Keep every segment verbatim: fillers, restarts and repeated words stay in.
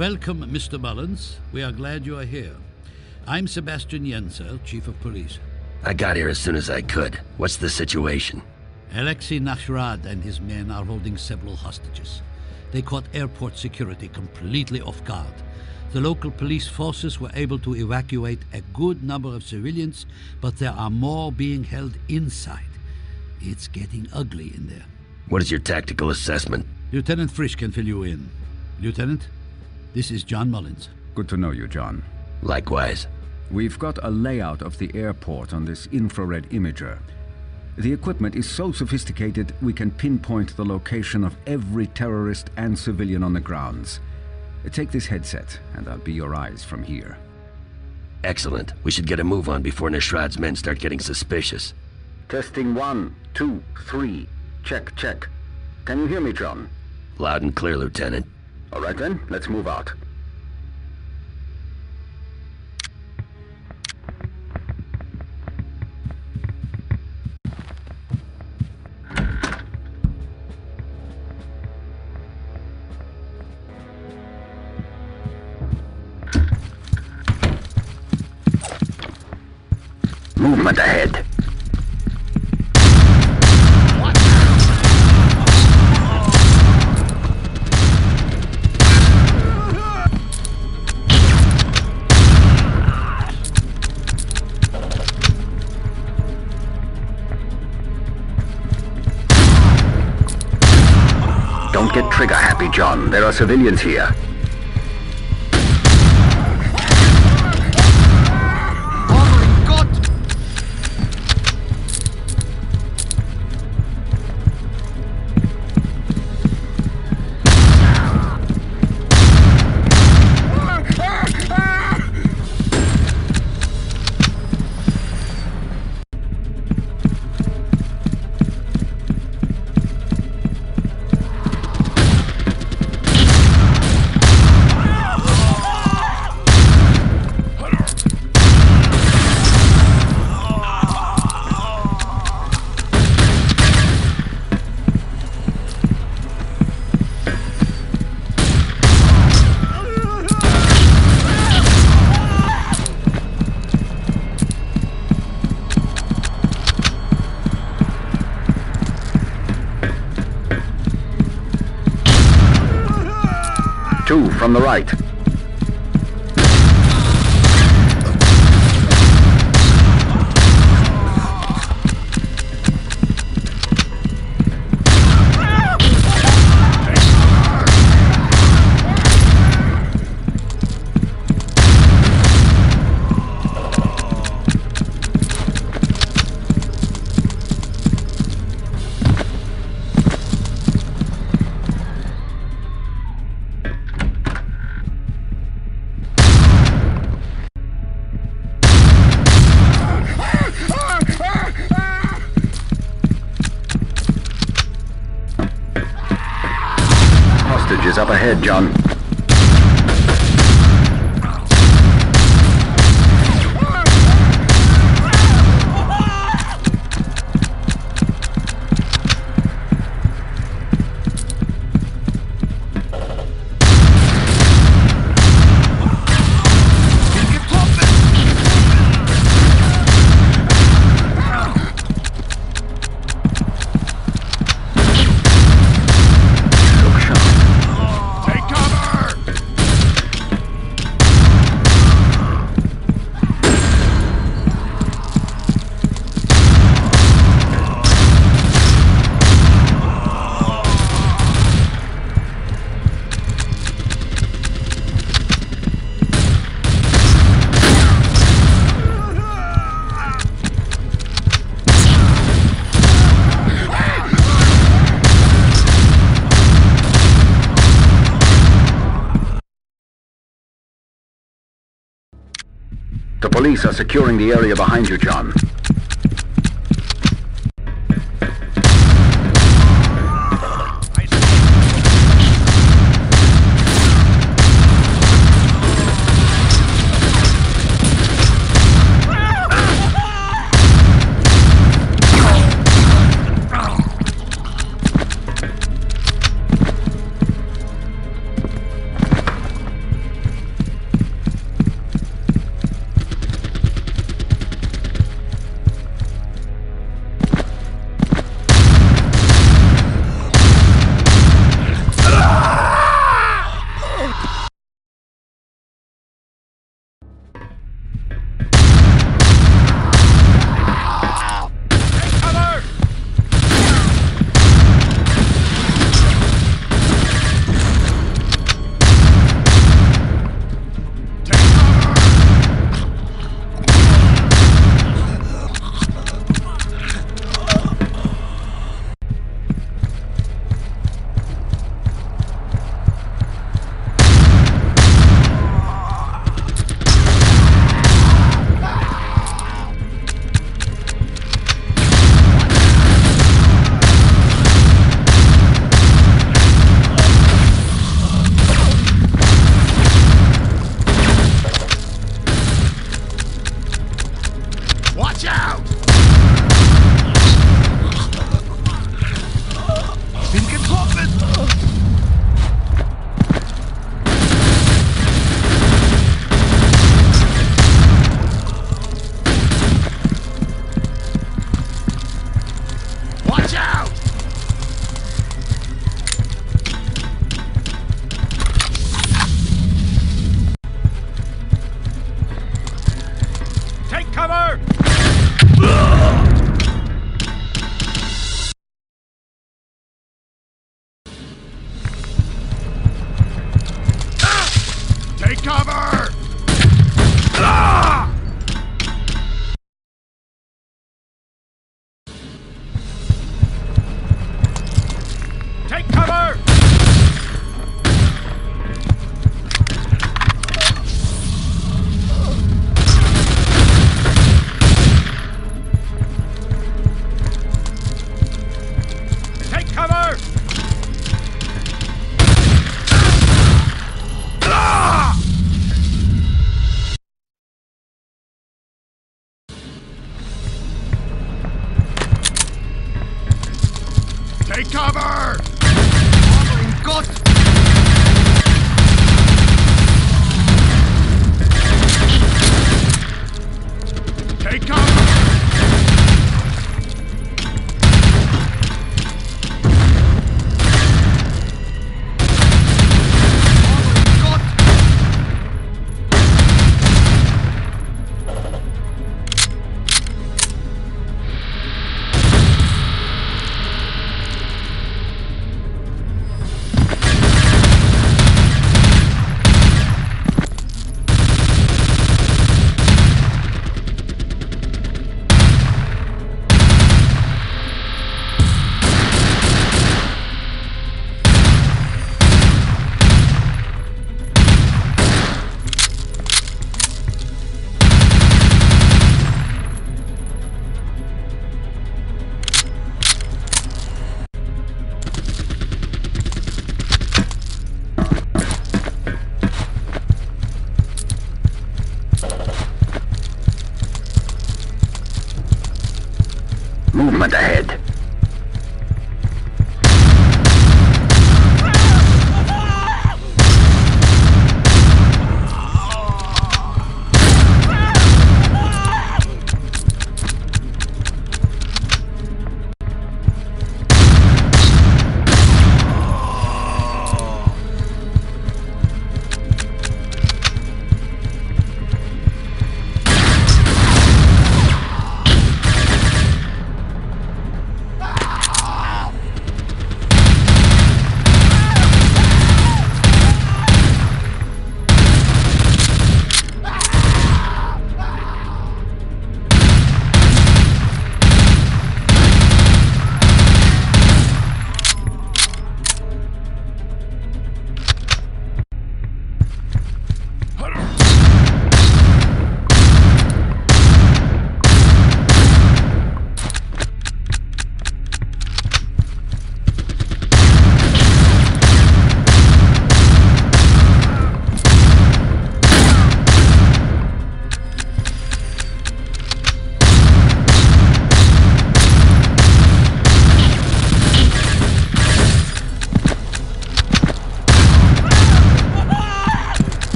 Welcome, Mister Mullins. We are glad you are here. I'm Sebastian Jenzel, Chief of Police. I got here as soon as I could. What's the situation? Alexei Nishrad and his men are holding several hostages. They caught airport security completely off guard. The local police forces were able to evacuate a good number of civilians, but there are more being held inside. It's getting ugly in there. What is your tactical assessment? Lieutenant Frisch can fill you in. Lieutenant, this is John Mullins. Good to know you, John. Likewise. We've got a layout of the airport on this infrared imager. The equipment is so sophisticated we can pinpoint the location of every terrorist and civilian on the grounds. Take this headset, and I'll be your eyes from here. Excellent. We should get a move on before Nishrad's men start getting suspicious. Testing one, two, three. Check, check. Can you hear me, John? Loud and clear, Lieutenant. All right then, let's move out. Movement ahead. Don't get trigger happy, John. There are civilians here. Two from the right. Hostages up ahead, John. The police are securing the area behind you, John. Watch out! Bin getroffen! Watch out! Take cover! Take cover! Oh, Gott! Take cover! Movement ahead.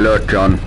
alert, John.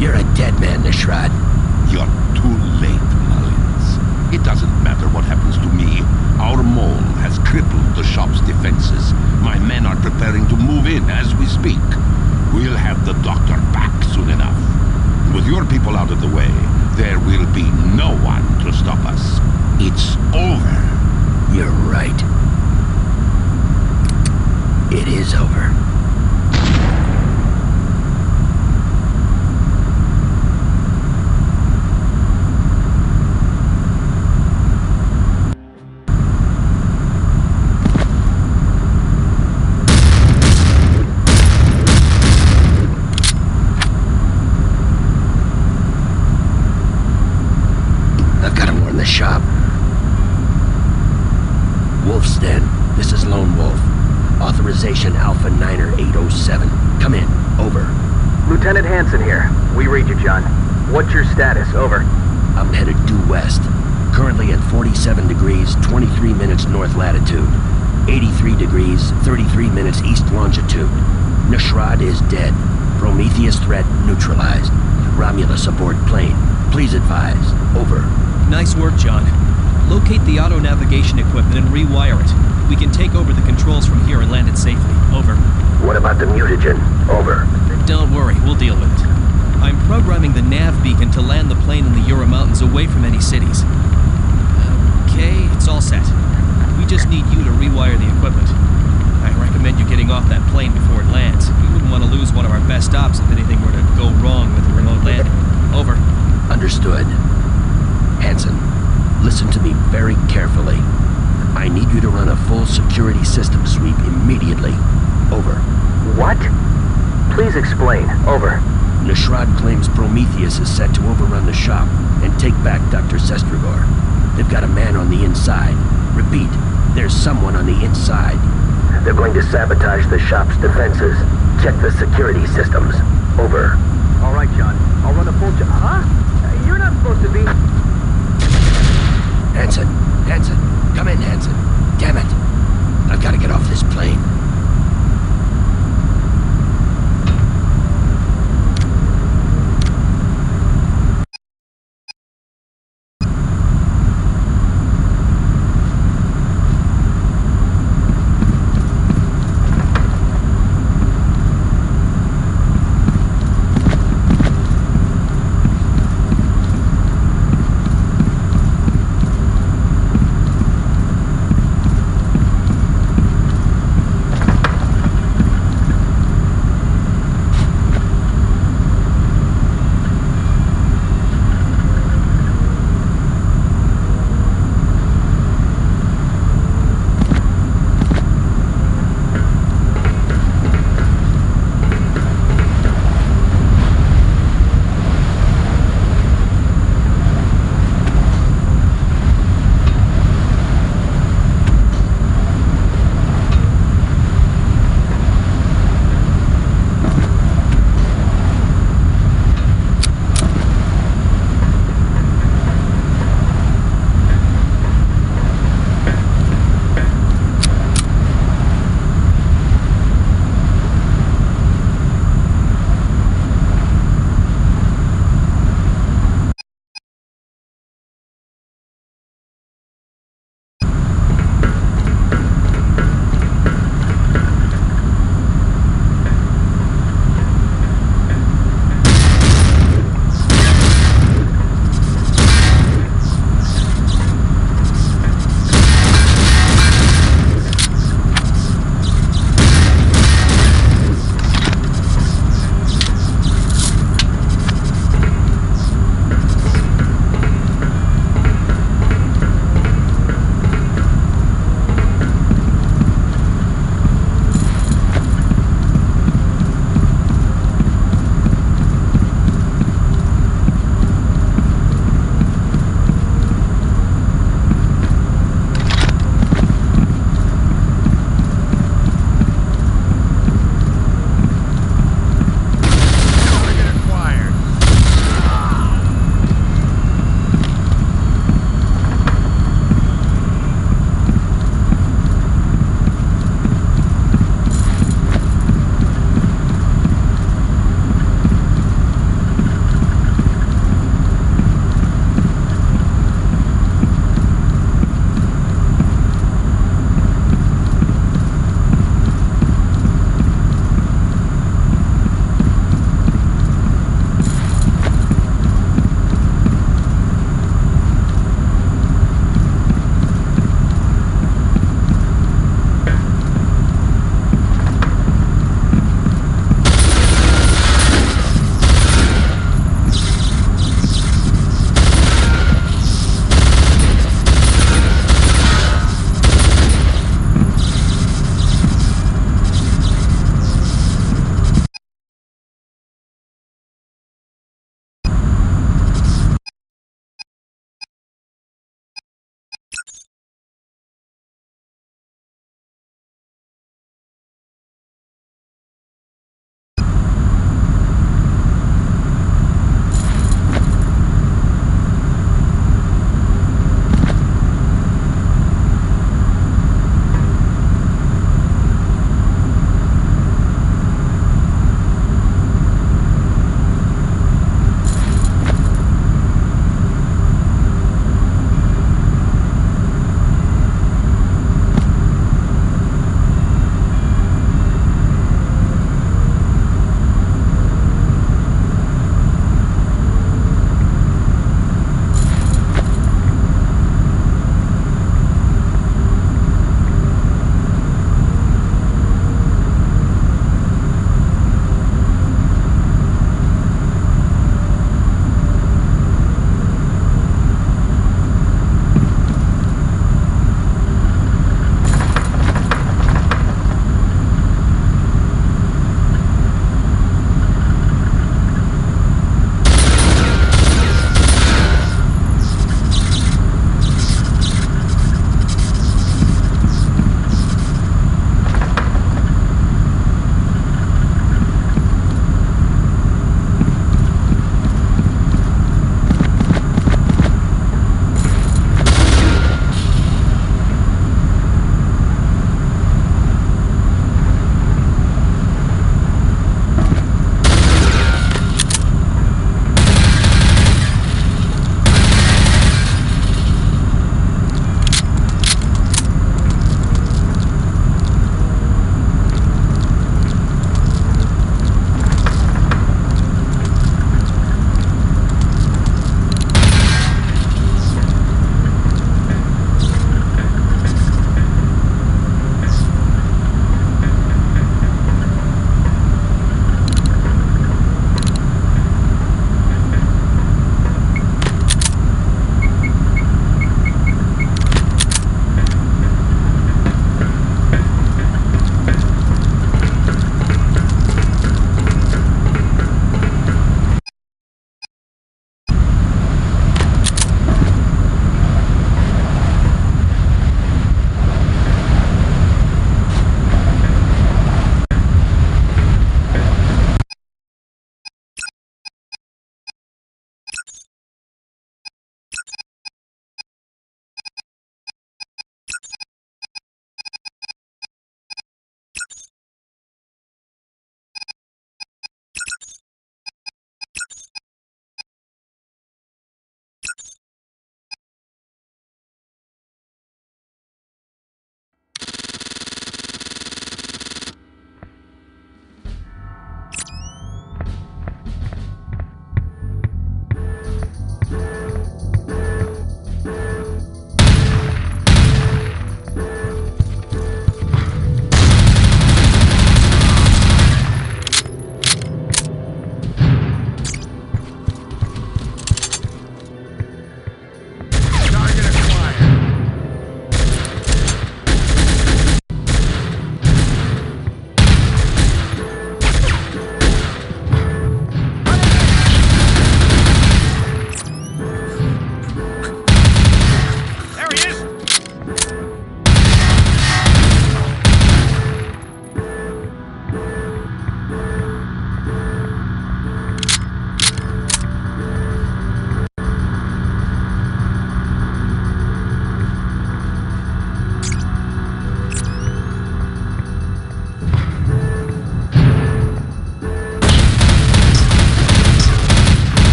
You're a dead man, Nishrad. You're too late, Mullins. It doesn't matter what happens to me. Our mole has crippled the shop's defenses. My men are preparing to move in as we speak. We'll have the doctor back soon enough. With your people out of the way, there will be no one to stop us. It's over. You're right. It is over. What's your status? Over. I'm headed due west. Currently at forty-seven degrees, twenty-three minutes north latitude. eighty-three degrees, thirty-three minutes east longitude. Nishrad is dead. Prometheus threat neutralized. Romulus aboard plane. Please advise. Over. Nice work, John. Locate the auto-navigation equipment and rewire it. We can take over the controls from here and land it safely. Over. What about the mutagen? Over. Don't worry. We'll deal with it. I'm programming the nav beacon to land the plane in the Ural Mountains away from any cities. Okay, it's all set. We just need you to rewire the equipment. I recommend you getting off that plane before it lands. We wouldn't want to lose one of our best ops if anything were to go wrong with the remote landing. Over. Understood. Hanson, listen to me very carefully. I need you to run a full security system sweep immediately. Over. What? Please explain. Over. Nishrad claims Prometheus is set to overrun the shop and take back Doctor Sestrogor. They've got a man on the inside. Repeat, there's someone on the inside. They're going to sabotage the shop's defenses. Check the security systems. Over. All right, John. I'll run a full job. Huh? You're not supposed to be... Hanson! Hanson! Come in, Hanson! Damn it! I've got to get off this plane.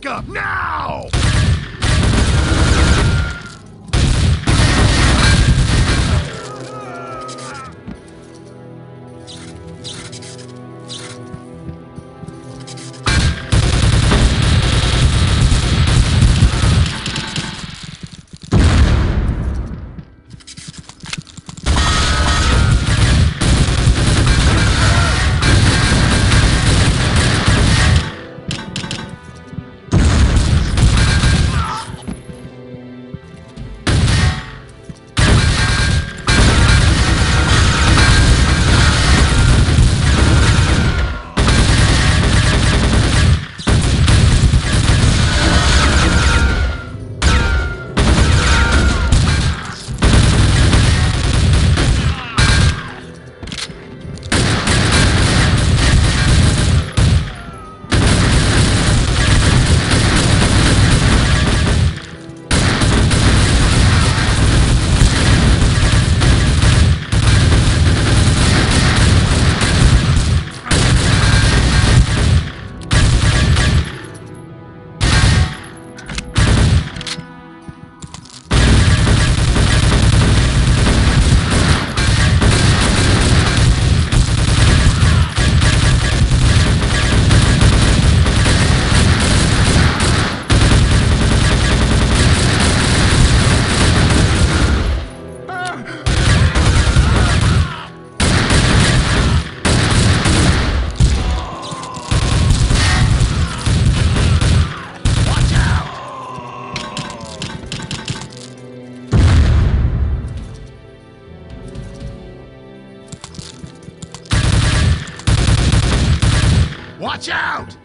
backup now! Watch out!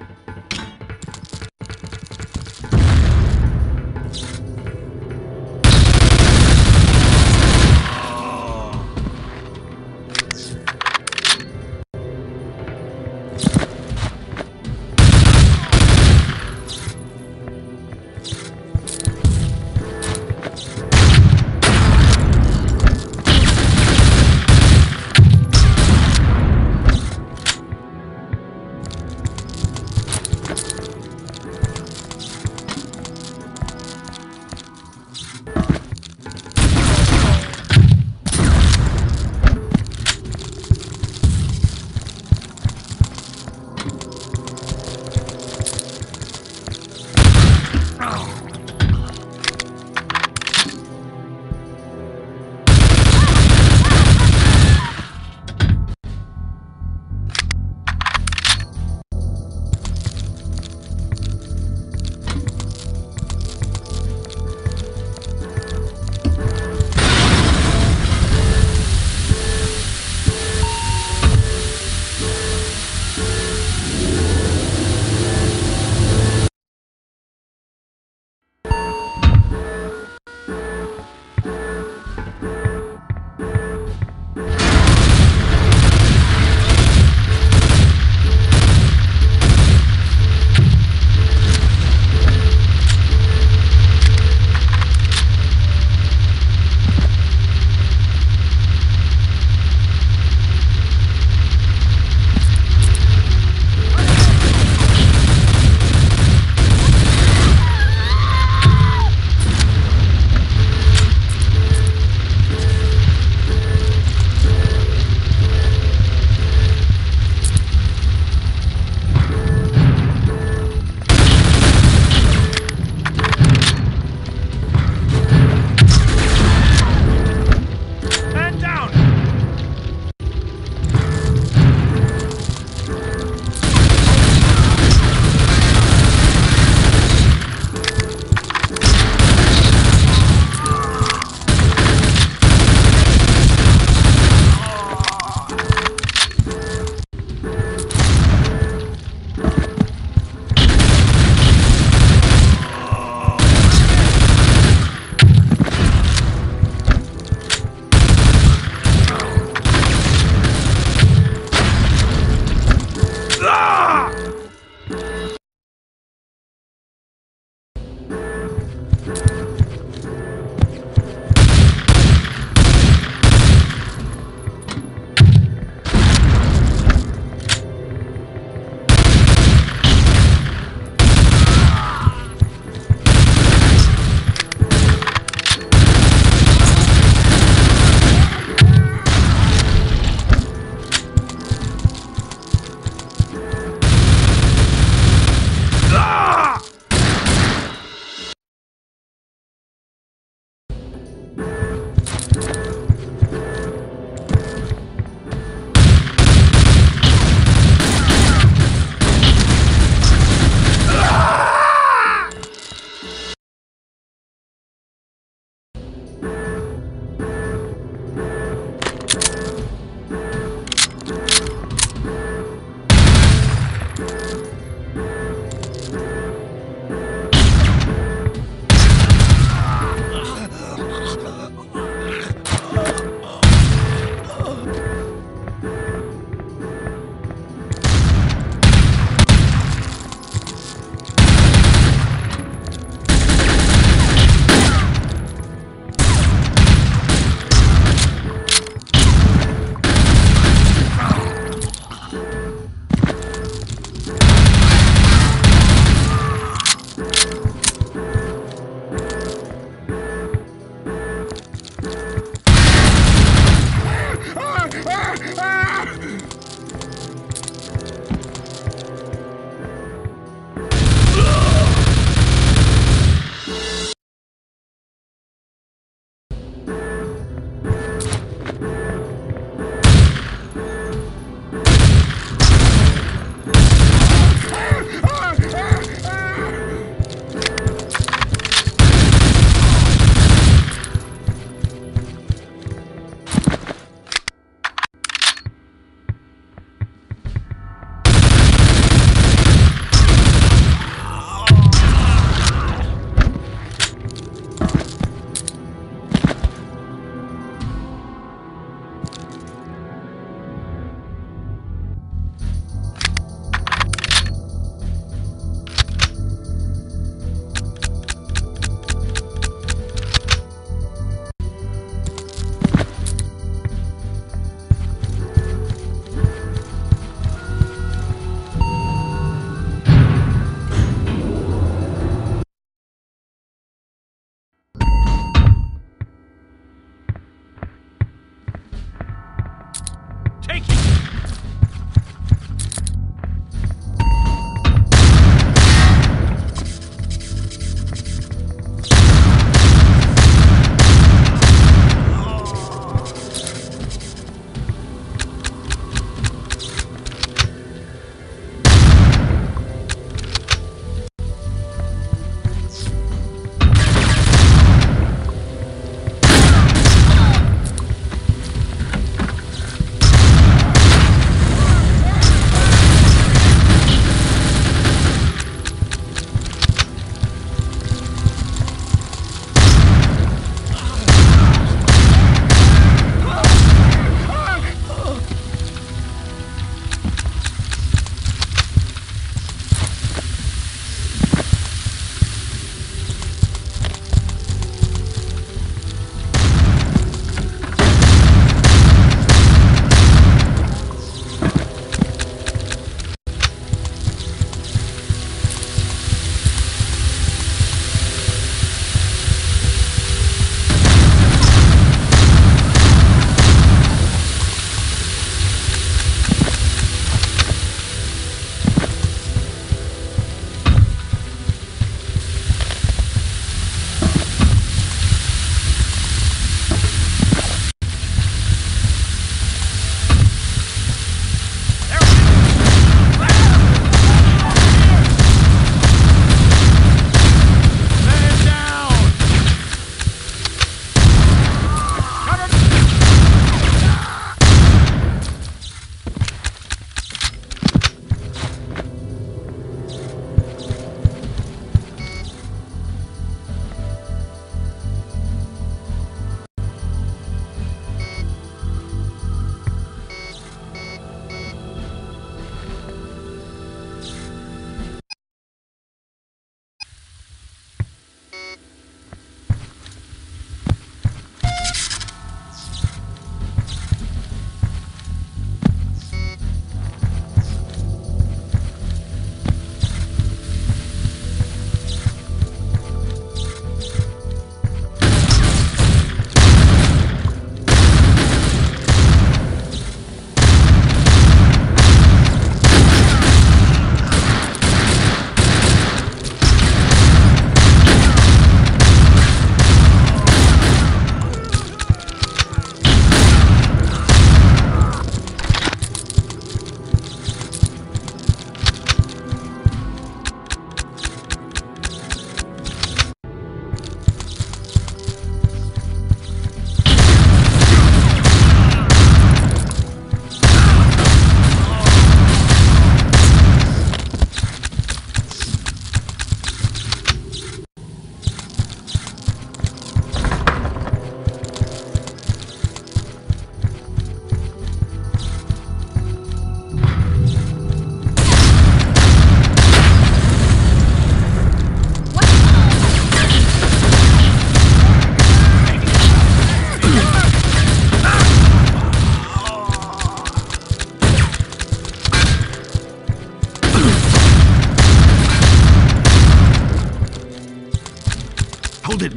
Take it!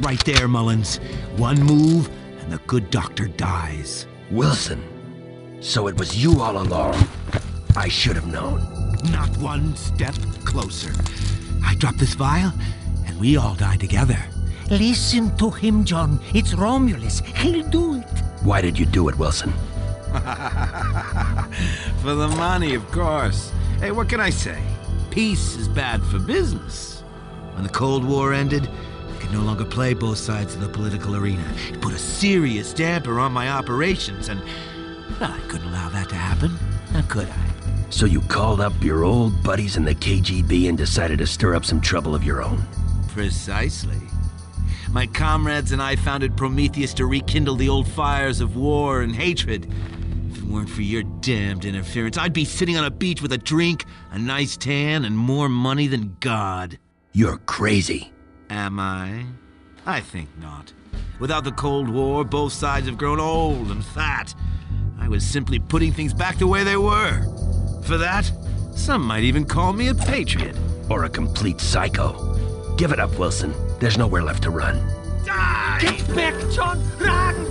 Right there, Mullins. One move, and the good doctor dies. Wilson, so it was you all along. I should have known. Not one step closer. I drop this vial, and we all die together. Listen to him, John. It's Romulus. He'll do it. Why did you do it, Wilson? For the money, of course. Hey, what can I say? Peace is bad for business. When the Cold War ended, I could no longer play both sides of the political arena. It put a serious damper on my operations, and well, I couldn't allow that to happen. How could I? So you called up your old buddies in the K G B and decided to stir up some trouble of your own? Precisely. My comrades and I founded Prometheus to rekindle the old fires of war and hatred. If it weren't for your damned interference, I'd be sitting on a beach with a drink, a nice tan, and more money than God. You're crazy. Am I? I think not. Without the Cold War, both sides have grown old and fat. I was simply putting things back the way they were. For that, some might even call me a patriot. Or a complete psycho. Give it up, Wilson. There's nowhere left to run. Die! Get back, John! Run!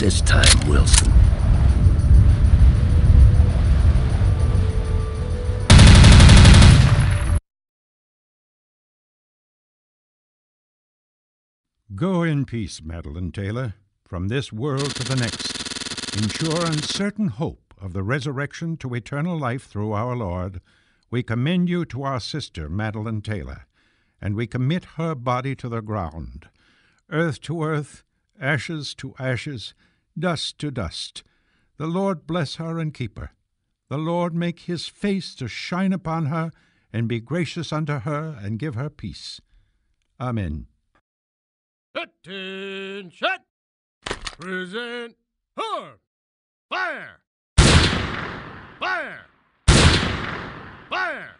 this time, Wilson. Go in peace, Madeline Taylor, from this world to the next. In sure and certain hope of the resurrection to eternal life through our Lord, we commend you to our sister, Madeline Taylor, and we commit her body to the ground. Earth to earth, ashes to ashes, dust to dust. The Lord bless her and keep her. The Lord make his face to shine upon her, and be gracious unto her, and give her peace. Amen. Attention! Present her! Fire! Fire! Fire!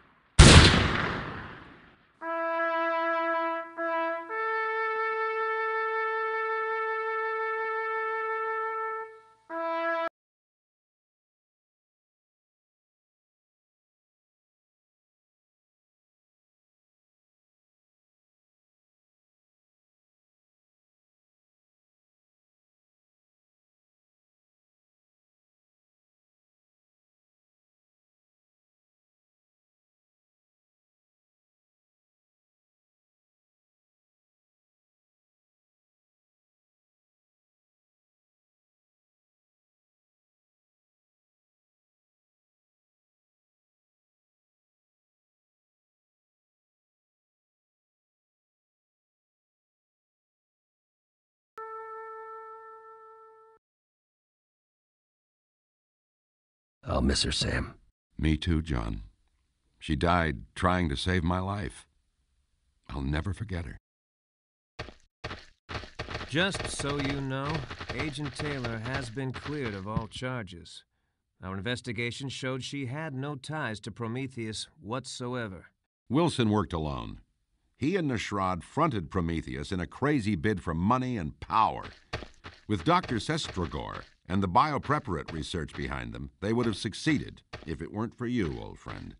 I'll miss her, Sam. Me too, John. She died trying to save my life. I'll never forget her. Just so you know, Agent Taylor has been cleared of all charges. Our investigation showed she had no ties to Prometheus whatsoever. Wilson worked alone. He and Nishrad fronted Prometheus in a crazy bid for money and power. With Doctor Sestrogor and the biopreparate research behind them, they would have succeeded if it weren't for you, old friend.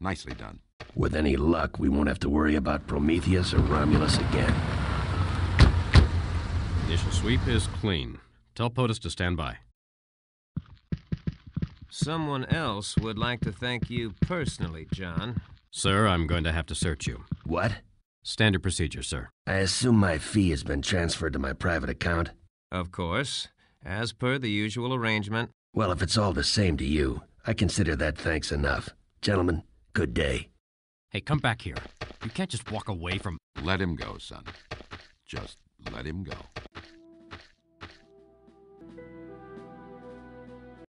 Nicely done. With any luck, we won't have to worry about Prometheus or Romulus again. Initial sweep is clean. Tell POTUS to stand by. Someone else would like to thank you personally, John. Sir, I'm going to have to search you. What? Standard procedure, sir. I assume my fee has been transferred to my private account? Of course. As per the usual arrangement. Well, if it's all the same to you, I consider that thanks enough. Gentlemen, good day. Hey, come back here. You can't just walk away from... Let him go, son. Just let him go.